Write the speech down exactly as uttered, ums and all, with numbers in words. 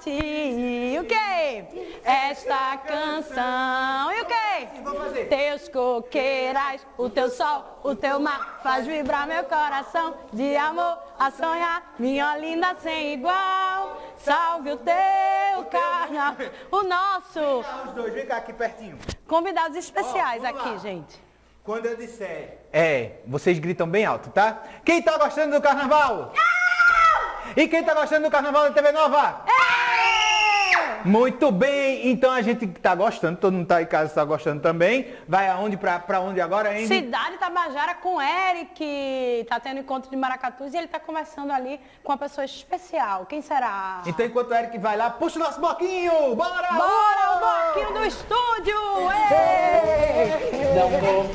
ti. E o que? Esta canção. E o que? Teus coqueirais, o teu sol, o teu mar, faz vibrar meu coração de amor a sonhar. Minha linda sem igual, salve o teu carnaval, o nosso. Vem cá, os dois, vem cá aqui pertinho. Convidados especiais oh, aqui, lá. gente. Quando eu disser, é, vocês gritam bem alto, tá? Quem tá gostando do carnaval? É! E quem tá gostando do carnaval da T V Nova? É! Muito bem, então a gente tá gostando, todo mundo tá em casa, tá gostando também. Vai aonde, pra, pra onde agora, hein? Cidade Itabajara com o Eric, tá tendo encontro de maracatus e ele tá conversando ali com uma pessoa especial. Quem será? Então enquanto o Eric vai lá, puxa o nosso bloquinho, bora! Bora, o bloquinho do estúdio! Ei! Não vou.